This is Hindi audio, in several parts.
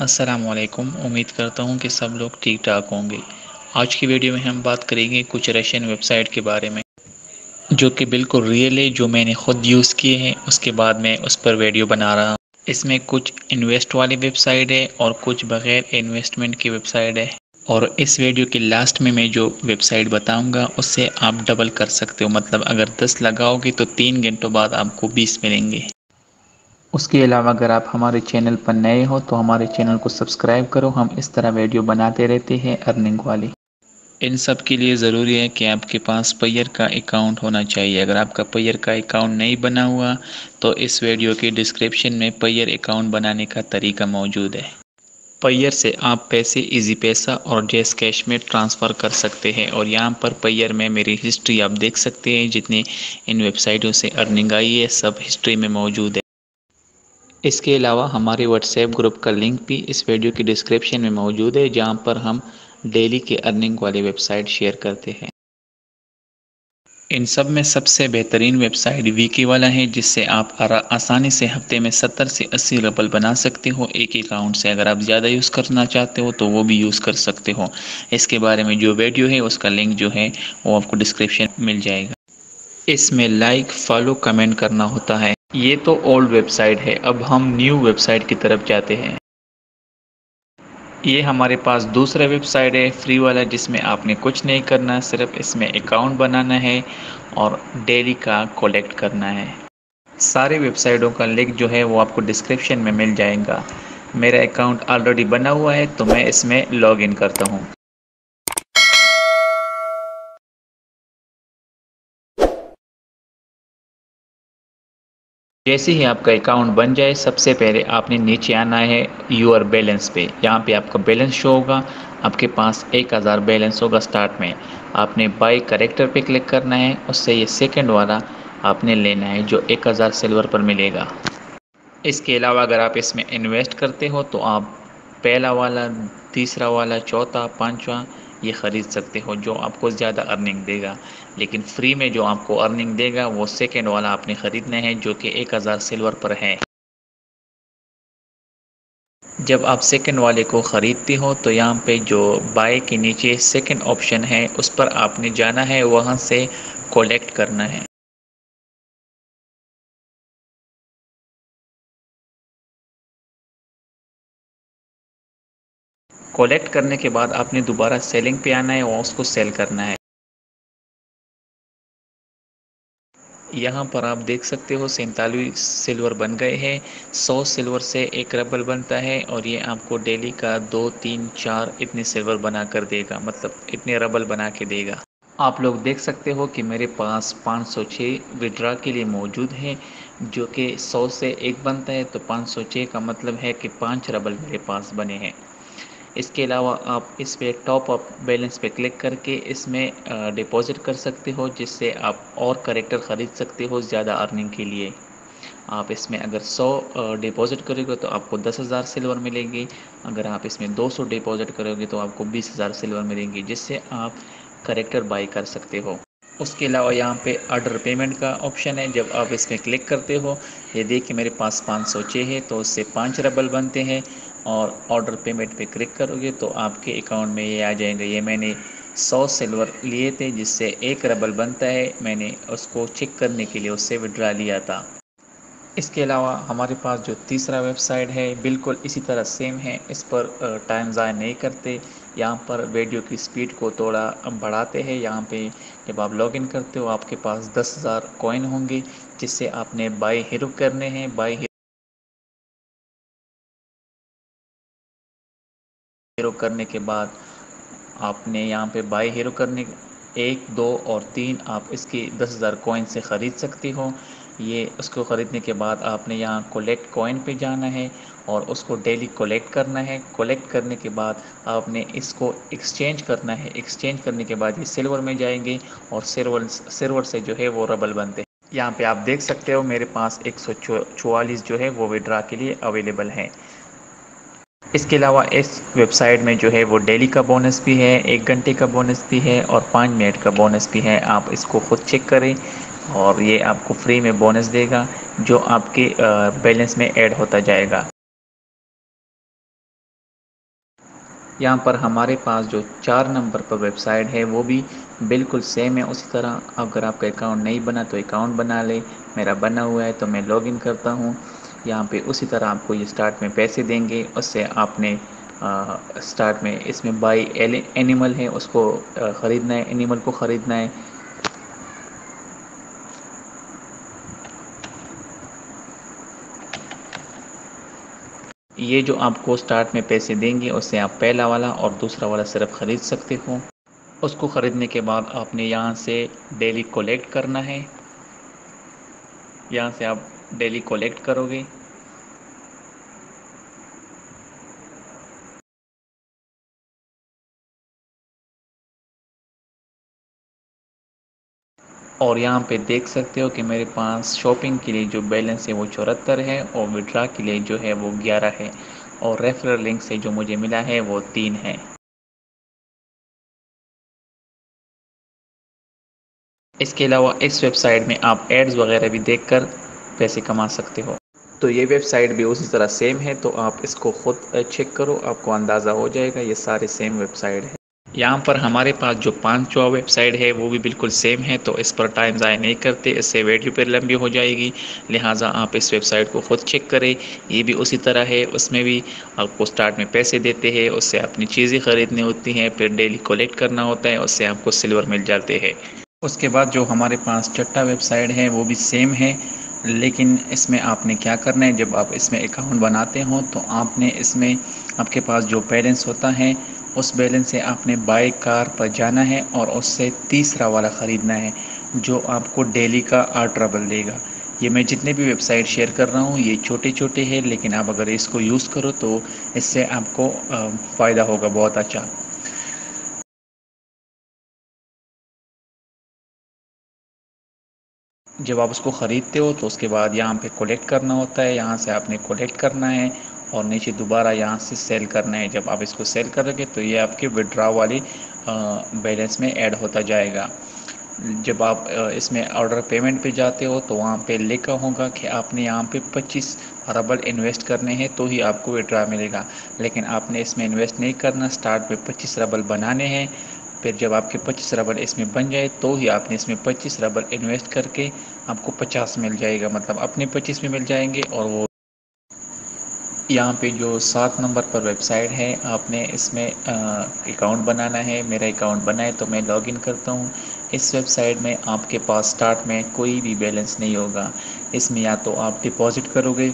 अस्सलामुअलैकुम। उम्मीद करता हूँ कि सब लोग ठीक ठाक होंगे। आज की वीडियो में हम बात करेंगे कुछ रशियन वेबसाइट के बारे में जो कि बिल्कुल रियल है, जो मैंने ख़ुद यूज़ किए हैं। उसके बाद मैं उस पर वीडियो बना रहा हूँ। इसमें कुछ इन्वेस्ट वाली वेबसाइट है और कुछ बग़ैर इन्वेस्टमेंट की वेबसाइट है। और इस वीडियो के लास्ट में मैं जो वेबसाइट बताऊँगा उससे आप डबल कर सकते हो, मतलब अगर 10 लगाओगे तो 3 घंटों बाद आपको 20 मिलेंगे। उसके अलावा अगर आप हमारे चैनल पर नए हो तो हमारे चैनल को सब्सक्राइब करो। हम इस तरह वीडियो बनाते रहते हैं अर्निंग वाली। इन सब के लिए ज़रूरी है कि आपके पास पेयर का अकाउंट होना चाहिए। अगर आपका पेयर का अकाउंट नहीं बना हुआ तो इस वीडियो के डिस्क्रिप्शन में पेयर अकाउंट बनाने का तरीका मौजूद है। पेयर से आप पैसे इजी पैसा और जैज़ कैश में ट्रांसफ़र कर सकते हैं। और यहाँ पर पेयर में मेरी हिस्ट्री आप देख सकते हैं, जितनी इन वेबसाइटों से अर्निंग आई है सब हिस्ट्री में मौजूद है। इसके अलावा हमारे व्हाट्सएप ग्रुप का लिंक भी इस वीडियो की डिस्क्रिप्शन में मौजूद है, जहां पर हम डेली के अर्निंग वाली वेबसाइट शेयर करते हैं। इन सब में सबसे बेहतरीन वेबसाइट वीके वाला है, जिससे आप आसानी से हफ्ते में 70 से 80 रबल बना सकते हो एक अकाउंट से। अगर आप ज़्यादा यूज़ करना चाहते हो तो वो भी यूज़ कर सकते हो। इसके बारे में जो वीडियो है उसका लिंक जो है वो आपको डिस्क्रिप्शन मिल जाएगा। इसमें लाइक फॉलो कमेंट करना होता है। ये तो ओल्ड वेबसाइट है, अब हम न्यू वेबसाइट की तरफ जाते हैं। ये हमारे पास दूसरा वेबसाइट है फ्री वाला, जिसमें आपने कुछ नहीं करना, सिर्फ इसमें अकाउंट बनाना है और डेली का कलेक्ट करना है। सारी वेबसाइटों का लिंक जो है वो आपको डिस्क्रिप्शन में मिल जाएगा। मेरा अकाउंट ऑलरेडी बना हुआ है तो मैं इसमें लॉगिन करता हूँ। जैसे ही आपका अकाउंट बन जाए सबसे पहले आपने नीचे आना है योर बैलेंस पे। यहाँ पे आपका बैलेंस शो होगा, आपके पास 1000 बैलेंस होगा स्टार्ट में। आपने बाय करेक्टर पे क्लिक करना है, उससे ये सेकंड वाला आपने लेना है जो 1000 सिल्वर पर मिलेगा। इसके अलावा अगर आप इसमें इन्वेस्ट करते हो तो आप पहला वाला, तीसरा वाला, चौथा, पाँचवा ये ख़रीद सकते हो जो आपको ज़्यादा अर्निंग देगा। लेकिन फ्री में जो आपको अर्निंग देगा वो सेकंड वाला आपने ख़रीदना है जो कि 1000 सिल्वर पर है। जब आप सेकंड वाले को ख़रीदते हो तो यहाँ पे जो बाय के नीचे सेकंड ऑप्शन है उस पर आपने जाना है, वहाँ से कलेक्ट करना है। कलेक्ट करने के बाद आपने दोबारा सेलिंग पे आना है और उसको सेल करना है। यहाँ पर आप देख सकते हो 47 सिल्वर बन गए हैं। 100 सिल्वर से 1 रबल बनता है और ये आपको डेली का 2, 3, 4 इतने सिल्वर बना कर देगा, मतलब इतने रबल बना के देगा। आप लोग देख सकते हो कि मेरे पास 506 विड्रा के लिए मौजूद है, जो कि 100 से 1 बनता है तो 506 का मतलब है कि 5 रबल मेरे पास बने हैं। इसके अलावा आप इस पे टॉप अप बैलेंस पे क्लिक करके इसमें डिपॉजिट कर सकते हो, जिससे आप और करेक्टर ख़रीद सकते हो ज़्यादा अर्निंग के लिए। आप इसमें अगर 100 डिपॉजिट करोगे तो आपको 10,000 सिल्वर मिलेंगी। अगर आप इसमें 200 डिपॉजिट करोगे तो आपको 20,000 सिल्वर मिलेंगी, जिससे आप करेक्टर बाई कर सकते हो। उसके अलावा यहाँ पे ऑर्डर पेमेंट का ऑप्शन है। जब आप इसमें क्लिक करते हो ये देखिए मेरे पास 506 है तो उससे 5 रबल बनते हैं और ऑर्डर पेमेंट पे क्लिक करोगे तो आपके अकाउंट में ये आ जाएंगे। ये मैंने 100 सिल्वर लिए थे जिससे 1 रबल बनता है। मैंने उसको चेक करने के लिए उससे विड्रा लिया था। इसके अलावा हमारे पास जो तीसरा वेबसाइट है बिल्कुल इसी तरह सेम है। इस पर टाइम ज़ाया नहीं करते, यहाँ पर वीडियो की स्पीड को थोड़ा बढ़ाते हैं। यहाँ पे जब आप लॉगिन करते हो आपके पास 10,000 कॉइन होंगे, जिससे आपने बाय हीरो करने हैं। बाय हीरो करने के बाद आपने यहाँ पे बाय हीरो करने 1, 2 और 3 आप इसकी 10,000 कॉइन से ख़रीद सकते हो। ये उसको ख़रीदने के बाद आपने यहाँ कलेक्ट कॉइन पे जाना है और उसको डेली कलेक्ट करना है। कलेक्ट करने के बाद आपने इसको एक्सचेंज करना है। एक्सचेंज करने के बाद ये सिल्वर में जाएंगे और सिल्वर से जो है वो रबल बनते हैं। यहाँ पे आप देख सकते हो मेरे पास 144 जो है वो विड्रा के लिए अवेलेबल है। इसके अलावा इस वेबसाइट में जो है वो डेली का बोनस भी है, 1 घंटे का बोनस भी है और 5 मिनट का बोनस भी है। आप इसको ख़ुद चेक करें और ये आपको फ्री में बोनस देगा जो आपके बैलेंस में ऐड होता जाएगा। यहाँ पर हमारे पास जो 4 नंबर पर वेबसाइट है वो भी बिल्कुल सेम है। उसी तरह अगर आपका अकाउंट नहीं बना तो अकाउंट बना ले, मेरा बना हुआ है तो मैं लॉगिन करता हूँ। यहाँ पे उसी तरह आपको ये स्टार्ट में पैसे देंगे, उससे आपने स्टार्ट में इसमें बाई एनिमल है उसको ख़रीदना है, एनिमल को ख़रीदना है। ये जो आपको स्टार्ट में पैसे देंगे उससे आप पहला वाला और दूसरा वाला सिर्फ ख़रीद सकते हो। उसको ख़रीदने के बाद आपने यहाँ से डेली कलेक्ट करना है। यहाँ से आप डेली कलेक्ट करोगे। और यहाँ पे देख सकते हो कि मेरे पास शॉपिंग के लिए जो बैलेंस है वो 74 है और विड्रा के लिए जो है वो 11 है और रेफरल लिंक से जो मुझे मिला है वो 3 है। इसके अलावा इस वेबसाइट में आप एड्स वगैरह भी देखकर पैसे कमा सकते हो। तो ये वेबसाइट भी उसी तरह सेम है, तो आप इसको खुद चेक करो, आपको अंदाज़ा हो जाएगा ये सारे सेम वेबसाइट है। यहाँ पर हमारे पास जो 5वां वेबसाइट है वो भी बिल्कुल सेम है, तो इस पर टाइम ज़ाया नहीं करते, इससे वीडियो पर लंबी हो जाएगी, लिहाजा आप इस वेबसाइट को ख़ुद चेक करें। ये भी उसी तरह है, उसमें भी आपको स्टार्ट में पैसे देते हैं, उससे अपनी चीज़ें ख़रीदनी होती हैं, फिर डेली कलेक्ट करना होता है, उससे आपको सिल्वर मिल जाते हैं। उसके बाद जो हमारे पास 6वां वेबसाइट है वो भी सेम है, लेकिन इसमें आपने क्या करना है, जब आप इसमें अकाउंट बनाते हो तो आपने इसमें आपके पास जो बैलेंस होता है उस बैलेंस से आपने बाय कार पर जाना है और उससे तीसरा वाला ख़रीदना है जो आपको डेली का 8 रबल देगा। ये मैं जितने भी वेबसाइट शेयर कर रहा हूँ ये छोटे छोटे हैं, लेकिन आप अगर इसको यूज़ करो तो इससे आपको फ़ायदा होगा बहुत अच्छा। जब आप उसको ख़रीदते हो तो उसके बाद यहाँ पे कलेक्ट करना होता है, यहाँ से आपने कलेक्ट करना है और नीचे दोबारा यहाँ से सेल करना है। जब आप इसको सेल करोगे तो ये आपके विड्रॉ वाली बैलेंस में ऐड होता जाएगा। जब आप इसमें ऑर्डर पेमेंट पे जाते हो तो वहाँ पे लिखा होगा कि आपने यहाँ पे 25 रबल इन्वेस्ट करने हैं तो ही आपको विड्रॉ मिलेगा, लेकिन आपने इसमें इन्वेस्ट नहीं करना, स्टार्ट में 25 रबल बनाने हैं। फिर जब आपके 25 रबल इसमें बन जाए तो ही आपने इसमें 25 रबल इन्वेस्ट करके आपको 50 मिल जाएगा, मतलब अपने 25 में मिल जाएंगे। और वो यहाँ पे जो 7 नंबर पर वेबसाइट है आपने इसमें अकाउंट बनाना है। मेरा अकाउंट बना है तो मैं लॉगिन करता हूँ। इस वेबसाइट में आपके पास स्टार्ट में कोई भी बैलेंस नहीं होगा। इसमें या तो आप डिपॉजिट करोगे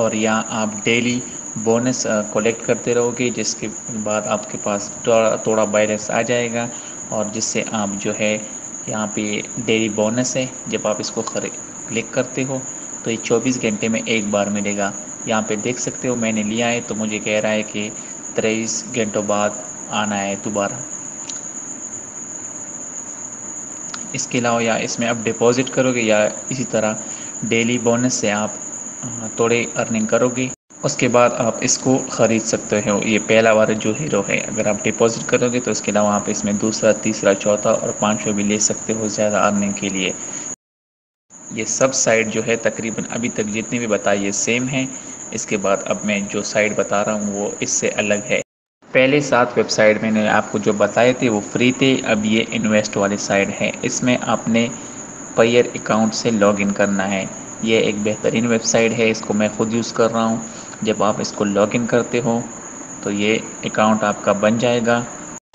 और या आप डेली बोनस कलेक्ट करते रहोगे, जिसके बाद आपके पास थोड़ा बैलेंस आ जाएगा और जिससे आप जो है यहाँ पे डेली बोनस है, जब आप इसको क्लिक करते हो तो ये 24 घंटे में एक बार मिलेगा। यहाँ पे देख सकते हो मैंने लिया है तो मुझे कह रहा है कि 23 घंटों बाद आना है दोबारा। इसके अलावा या इसमें आप डिपॉजिट करोगे या इसी तरह डेली बोनस से आप थोड़े अर्निंग करोगे, उसके बाद आप इसको ख़रीद सकते हो। ये पहला वाला जो हीरो है अगर आप डिपॉजिट करोगे तो इसके अलावा आप इसमें दूसरा, तीसरा, चौथा और 5वां भी ले सकते हो ज़्यादा अर्निंग के लिए। ये सब साइट जो है तकरीबन अभी तक जितनी भी बताई ये सेम है। इसके बाद अब मैं जो साइट बता रहा हूँ वो इससे अलग है। पहले 7 वेबसाइट मैंने आपको जो बताए थे वो फ्री थे, अब ये इन्वेस्ट वाले साइट है। इसमें आपने पेयर अकाउंट से लॉगिन करना है। ये एक बेहतरीन वेबसाइट है, इसको मैं ख़ुद यूज़ कर रहा हूँ। जब आप इसको लॉगिन करते हो तो ये अकाउंट आपका बन जाएगा।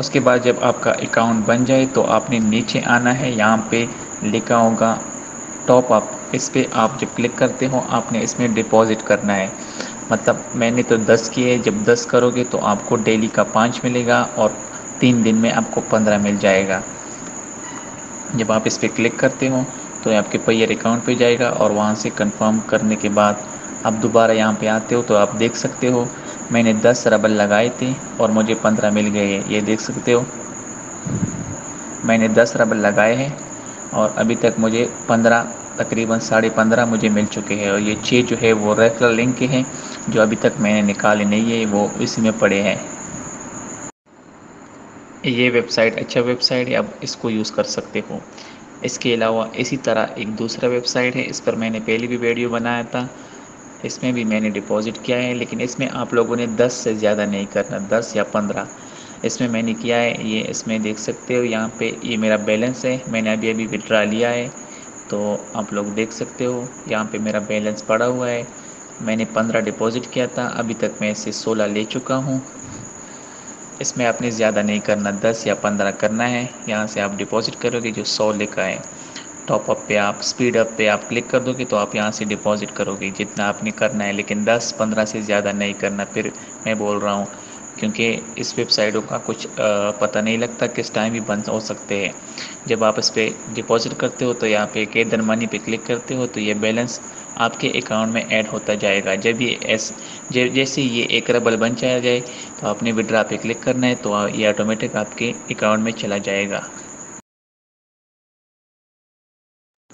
उसके बाद जब आपका अकाउंट बन जाए तो आपने नीचे आना है, यहाँ पे लिखा होगा टॉप अप, इस पर आप जब क्लिक करते हो आपने इसमें डिपॉज़िट करना है। मतलब मैंने तो 10 किए, जब 10 करोगे तो आपको डेली का 5 मिलेगा और 3 दिन में आपको 15 मिल जाएगा। जब आप इस पर क्लिक करते हो तो आपके पेयर अकाउंट पे जाएगा और वहाँ से कंफर्म करने के बाद आप दोबारा यहाँ पे आते हो तो आप देख सकते हो मैंने 10 रबल लगाए थे और मुझे 15 मिल गए हैं। ये देख सकते हो मैंने 10 रबल लगाए हैं और अभी तक मुझे 15 तकरीबन 15.5 मुझे मिल चुके हैं और ये 6 जो है वो रेफरल लिंक के हैं जो अभी तक मैंने निकाले नहीं है, वो इसी में पड़े हैं। ये वेबसाइट अच्छा वेबसाइट है, आप इसको यूज़ कर सकते हो। इसके अलावा इसी तरह एक दूसरा वेबसाइट है, इस पर मैंने पहले भी वीडियो बनाया था। इसमें भी मैंने डिपॉज़िट किया है, लेकिन इसमें आप लोगों ने 10 से ज़्यादा नहीं करना, 10 या 15 इसमें मैंने किया है। ये इसमें देख सकते हो यहाँ पे ये मेरा बैलेंस है, मैंने अभी अभी विड्रा लिया है, तो आप लोग देख सकते हो यहाँ पे मेरा बैलेंस पड़ा हुआ है। मैंने 15 डिपॉज़िट किया था, अभी तक मैं इसे 16 ले चुका हूँ। इसमें आपने ज़्यादा नहीं करना, 10 या 15 करना है। यहाँ से आप डिपॉज़िट करोगे जो 100 लिखा है, टॉपअप पे आप स्पीड अप पे आप क्लिक कर दोगे तो आप यहाँ से डिपॉज़िट करोगे जितना आपने करना है, लेकिन 10-15 से ज़्यादा नहीं करना। फिर मैं बोल रहा हूँ क्योंकि इस वेबसाइटों का कुछ पता नहीं लगता, किस टाइम भी बंद हो सकते हैं। जब आप इस पर डिपॉज़िट करते हो तो यहाँ पे के धन मनी पे क्लिक करते हो तो ये बैलेंस आपके अकाउंट में ऐड होता जाएगा। जब ये जैसे ये एक रबल बन चला जाए तो आपने विड्रा पे क्लिक करना है, तो ये ऑटोमेटिक आपके अकाउंट में चला जाएगा।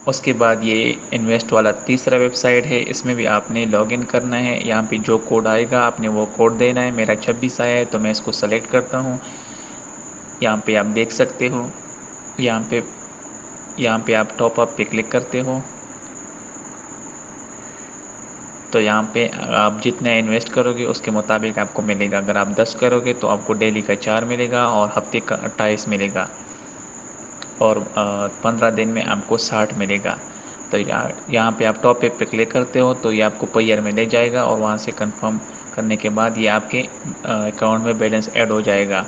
उसके बाद ये इन्वेस्ट वाला तीसरा वेबसाइट है, इसमें भी आपने लॉगिन करना है। यहाँ पे जो कोड आएगा आपने वो कोड देना है। मेरा 26 आया है तो मैं इसको सेलेक्ट करता हूँ। यहाँ पे आप देख सकते हो, यहाँ पे आप टॉपअप पे क्लिक करते हो तो यहाँ पे आप जितना इन्वेस्ट करोगे उसके मुताबिक आपको मिलेगा। अगर आप 10 करोगे तो आपको डेली का 4 मिलेगा और हफ्ते का 28 मिलेगा और 15 दिन में आपको 60 मिलेगा। तो यहाँ पे आप टॉप पे क्लिक करते हो तो ये आपको पेयर में ले जाएगा और वहाँ से कंफर्म करने के बाद ये आपके अकाउंट में बैलेंस ऐड हो जाएगा।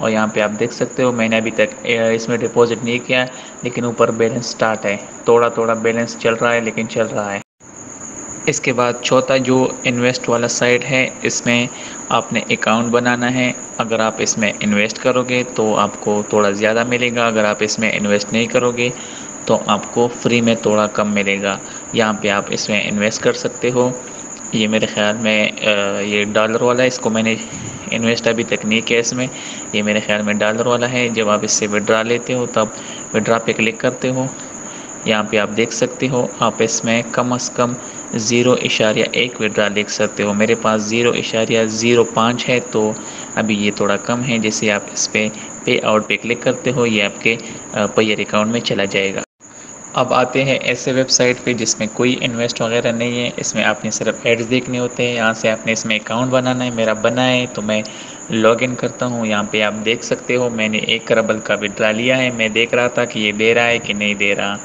और यहाँ पे आप देख सकते हो मैंने अभी तक इसमें डिपॉज़िट नहीं किया, लेकिन ऊपर बैलेंस स्टार्ट है, थोड़ा थोड़ा बैलेंस चल रहा है, लेकिन चल रहा है। इसके बाद चौथा जो इन्वेस्ट वाला साइट है, इसमें आपने अकाउंट बनाना है। अगर आप इसमें इन्वेस्ट करोगे तो आपको थोड़ा ज़्यादा मिलेगा, अगर आप इसमें इन्वेस्ट नहीं करोगे तो आपको फ्री में थोड़ा कम मिलेगा। यहाँ पे आप इसमें इन्वेस्ट कर सकते हो। ये मेरे ख़्याल में ये डॉलर वाला है, इसको मैंने इन्वेस्ट अभी तक नहीं किया इसमें। ये मेरे ख़्याल में डॉलर वाला है। जब आप इससे विड्रा लेते हो तब विड्रा पे क्लिक करते हो। यहाँ पे आप देख सकते हो आप इसमें कम से कम 0.1 विड्रा लिख सकते हो। मेरे पास 0.05 है तो अभी ये थोड़ा कम है। जैसे आप इस पर पे आउट पे क्लिक करते हो ये आपके पेयर अकाउंट में चला जाएगा। अब आते हैं ऐसे वेबसाइट पे जिसमें कोई इन्वेस्ट वगैरह नहीं है, इसमें आपने सिर्फ एड्स देखने होते हैं। यहाँ से आपने इसमें अकाउंट बनाना है, मेरा बना है तो मैं लॉगिन करता हूँ। यहाँ पे आप देख सकते हो मैंने 1 रबल का विड्रा लिया है। मैं देख रहा था कि ये दे रहा है कि नहीं दे रहा,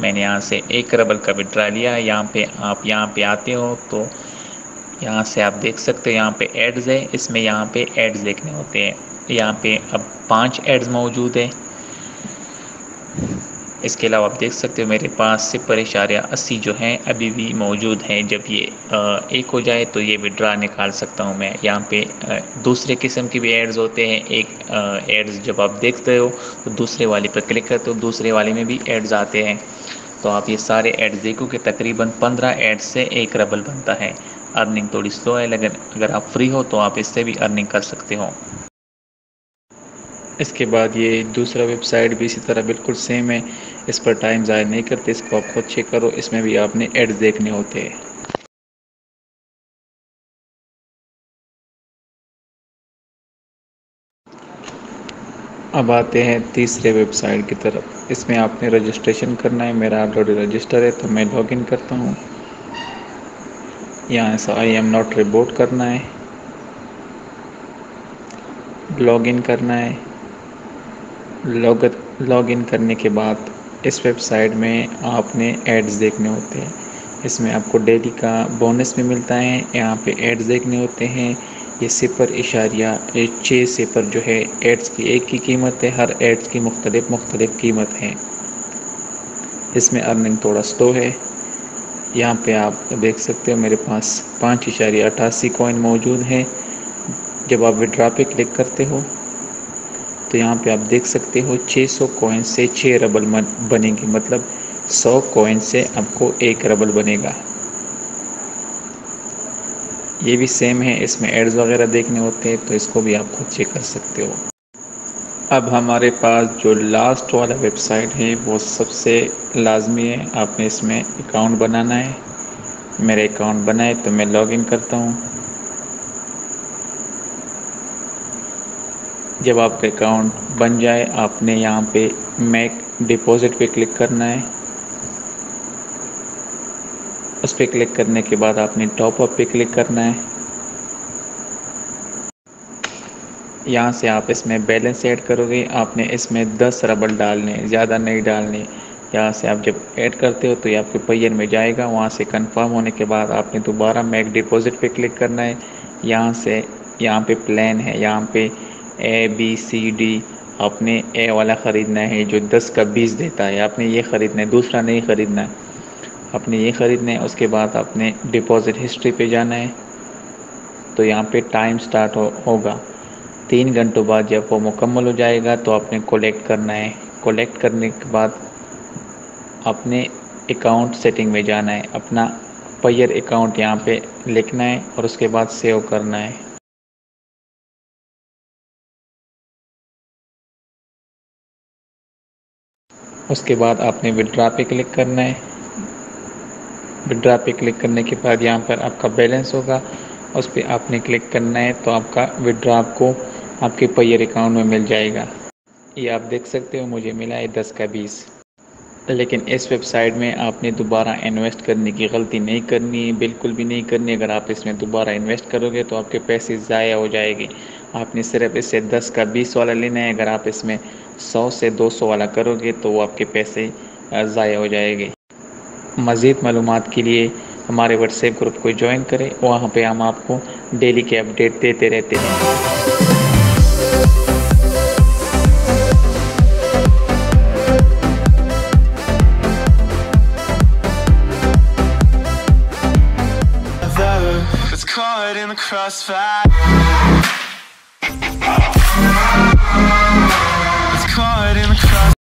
मैंने यहाँ से 1 रबल का विड्रा लिया। यहाँ पे आप यहाँ पे आते हो तो यहाँ से आप देख सकते हो यहाँ पे एड्स है, इसमें यहाँ पे एड्स देखने होते हैं। यहाँ पे अब 5 एड्स मौजूद है। इसके अलावा आप देख सकते हो मेरे पास 0.80 जो हैं अभी भी मौजूद हैं। जब ये 1 हो जाए तो ये विड्रा निकाल सकता हूँ मैं। यहाँ पे दूसरे किस्म के भी एड्स होते हैं। एक एड्स जब आप देखते हो तो दूसरे वाले पर क्लिक करते हो, दूसरे वाले में भी एड्स आते हैं। तो आप ये सारे एड्स देखोगे, तकरीबन 15 एड्स से 1 रबल बनता है। अर्निंग थोड़ी स्लो है, लेकिन अगर आप फ्री हो तो आप इससे भी अर्निंग कर सकते हो। इसके बाद ये दूसरा वेबसाइट भी इसी तरह बिल्कुल सेम है, इस पर टाइम ज़ाया नहीं करते, इसको आप खुद चेक करो। इसमें भी आपने एड्स देखने होते हैं। अब आते हैं तीसरे वेबसाइट की तरफ, इसमें आपने रजिस्ट्रेशन करना है। मेरा ऑलरेडी रजिस्टर है तो मैं लॉगिन करता हूँ। यहाँ से आई एम नॉट रिपोर्ट करना है, लॉगिन करना है। लॉगिन करने के बाद इस वेबसाइट में आपने एड्स देखने होते हैं। इसमें आपको डेली का बोनस भी मिलता है। यहाँ पे एड्स देखने होते हैं। ये 0.6 जो है एड्स की एक की कीमत है। हर एड्स की मुख्तलिफ कीमत है। इसमें अर्निंग थोड़ा स्लो है। यहाँ पे आप देख सकते हो मेरे पास 5.88 कॉइन मौजूद है। जब आप विड्रा पे क्लिक करते हो तो यहाँ पे आप देख सकते हो 600 कॉइन से 6 रबल बनेंगे, मतलब 100 कॉइन से आपको 1 रबल बनेगा। ये भी सेम है, इसमें एड्स वगैरह देखने होते हैं तो इसको भी आप खुद चेक कर सकते हो। अब हमारे पास जो लास्ट वाला वेबसाइट है वो सबसे लाजमी है, आपने इसमें अकाउंट बनाना है। मेरे अकाउंट बनाए तो मैं लॉगिन करता हूँ। जब आपका अकाउंट बन जाए आपने यहाँ पे मेक डिपॉज़िट पे क्लिक करना है। उस पर क्लिक करने के बाद आपने टॉप अप पे क्लिक करना है। यहाँ से आप इसमें बैलेंस ऐड करोगे। आपने इसमें 10 रबल डालने, ज़्यादा नहीं डालने। यहाँ से आप जब ऐड करते हो तो ये आपके पेयर में जाएगा। वहाँ से कंफर्म होने के बाद आपने दोबारा मेक डिपॉजिट पे क्लिक करना है। यहाँ से यहाँ पे प्लान है, यहाँ पे ABCD आपने ए वाला ख़रीदना है जो 10 का 20 देता है। आपने ये ख़रीदना है, दूसरा नहीं ख़रीदना है, आपने ये ख़रीदना है। उसके बाद आपने डिपॉज़िट हिस्ट्री पे जाना है। तो यहाँ पे टाइम स्टार्ट होगा 3 घंटों बाद। जब वो मुकम्मल हो जाएगा तो आपने कलेक्ट करना है। कलेक्ट करने के बाद आपने अकाउंट सेटिंग में जाना है, अपना पेयर अकाउंट यहाँ पे लिखना है और उसके बाद सेव करना है। उसके बाद आपने विड्रा पे क्लिक करना है। विड्रा पे क्लिक करने के बाद यहाँ पर आपका बैलेंस होगा, उस पर आपने क्लिक करना है। तो आपका विड्रा आपको आपके पेयर अकाउंट में मिल जाएगा। ये आप देख सकते हो, मुझे मिला है 10 का 20। लेकिन इस वेबसाइट में आपने दोबारा इन्वेस्ट करने की गलती नहीं करनी है, बिल्कुल भी नहीं करनी। अगर आप इसमें दोबारा इन्वेस्ट करोगे तो आपके पैसे ज़ाया हो जाएगी। आपने सिर्फ इससे 10 का 20 वाला लेना है। अगर आप इसमें 100 से 200 वाला करोगे तो वो आपके पैसे ज़ाया हो जाएंगे। मज़ीद मालूमात के लिए हमारे व्हाट्सएप ग्रुप को ज्वाइन करें, वहाँ पे हम आपको डेली के अपडेट देते रहते हैं। In the crossfire